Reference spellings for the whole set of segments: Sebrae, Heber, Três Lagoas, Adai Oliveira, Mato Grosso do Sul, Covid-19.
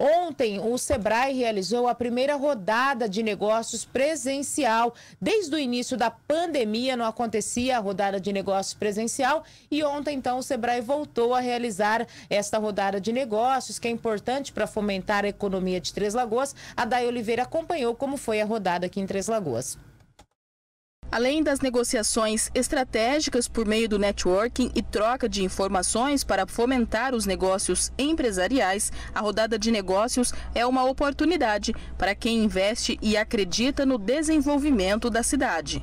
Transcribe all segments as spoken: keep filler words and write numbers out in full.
Ontem, o Sebrae realizou a primeira rodada de negócios presencial. Desde o início da pandemia não acontecia a rodada de negócios presencial e ontem, então, o Sebrae voltou a realizar esta rodada de negócios, que é importante para fomentar a economia de Três Lagoas. Adai Oliveira acompanhou como foi a rodada aqui em Três Lagoas. Além das negociações estratégicas por meio do networking e troca de informações para fomentar os negócios empresariais, a rodada de negócios é uma oportunidade para quem investe e acredita no desenvolvimento da cidade.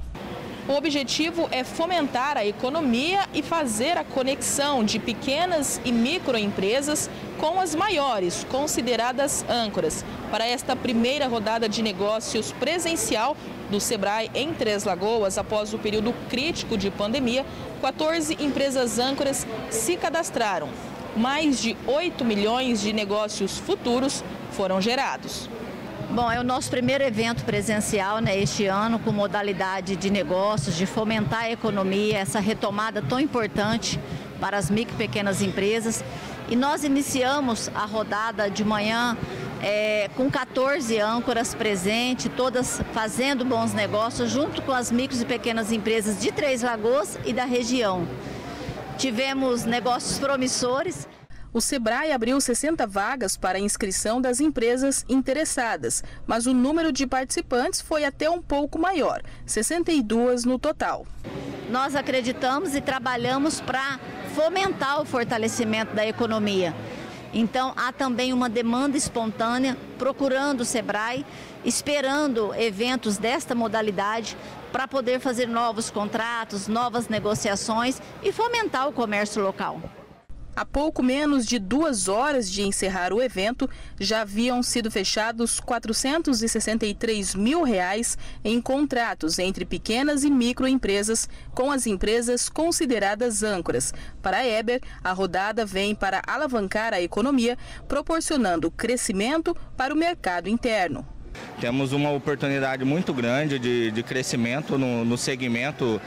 O objetivo é fomentar a economia e fazer a conexão de pequenas e microempresas com as maiores, consideradas âncoras. Para esta primeira rodada de negócios presencial do Sebrae em Três Lagoas, após o período crítico de pandemia, quatorze empresas âncoras se cadastraram. Mais de oito milhões de negócios futuros foram gerados. Bom, é o nosso primeiro evento presencial, né, este ano, com modalidade de negócios, de fomentar a economia, essa retomada tão importante para as micro e pequenas empresas. E nós iniciamos a rodada de manhã é, com quatorze âncoras presentes, todas fazendo bons negócios, junto com as micro e pequenas empresas de Três Lagoas e da região. Tivemos negócios promissores. O Sebrae abriu sessenta vagas para inscrição das empresas interessadas, mas o número de participantes foi até um pouco maior, sessenta e duas no total. Nós acreditamos e trabalhamos para fomentar o fortalecimento da economia. Então, há também uma demanda espontânea procurando o Sebrae, esperando eventos desta modalidade para poder fazer novos contratos, novas negociações e fomentar o comércio local. Há pouco menos de duas horas de encerrar o evento, já haviam sido fechados quatrocentos e sessenta e três mil reais em contratos entre pequenas e microempresas com as empresas consideradas âncoras. Para Heber, a rodada vem para alavancar a economia, proporcionando crescimento para o mercado interno. Temos uma oportunidade muito grande de, de crescimento no, no segmento,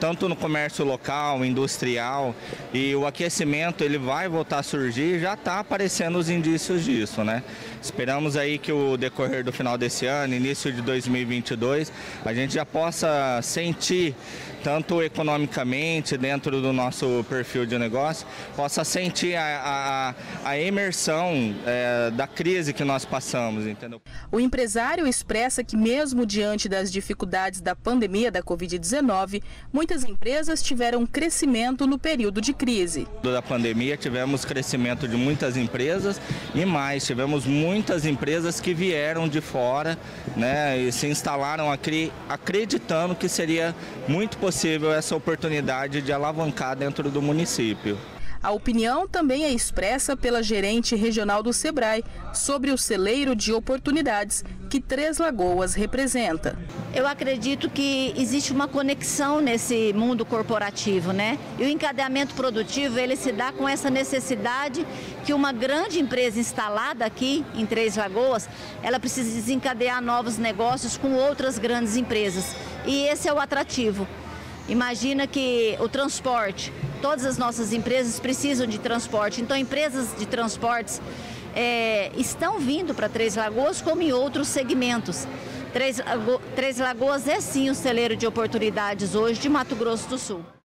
tanto no comércio local, industrial, e o aquecimento ele vai voltar a surgir, já está aparecendo os indícios disso, né? Esperamos aí que o decorrer do final desse ano, início de dois mil e vinte e dois, a gente já possa sentir, tanto economicamente, dentro do nosso perfil de negócio, possa sentir a, a, a imersão é, da crise que nós passamos, entendeu? O empresário expressa que mesmo diante das dificuldades da pandemia da Covid dezenove, muito Muitas empresas tiveram crescimento no período de crise. Da pandemia tivemos crescimento de muitas empresas e mais, tivemos muitas empresas que vieram de fora, né, e se instalaram aqui acreditando que seria muito possível essa oportunidade de alavancar dentro do município. A opinião também é expressa pela gerente regional do Sebrae sobre o celeiro de oportunidades que Três Lagoas representa. Eu acredito que existe uma conexão nesse mundo corporativo, né? E o encadeamento produtivo, ele se dá com essa necessidade que uma grande empresa instalada aqui em Três Lagoas, ela precisa desencadear novos negócios com outras grandes empresas. E esse é o atrativo. Imagina que o transporte, todas as nossas empresas precisam de transporte, então empresas de transportes é, estão vindo para Três Lagoas como em outros segmentos. Três, Três Lagoas é sim o celeiro de oportunidades hoje de Mato Grosso do Sul.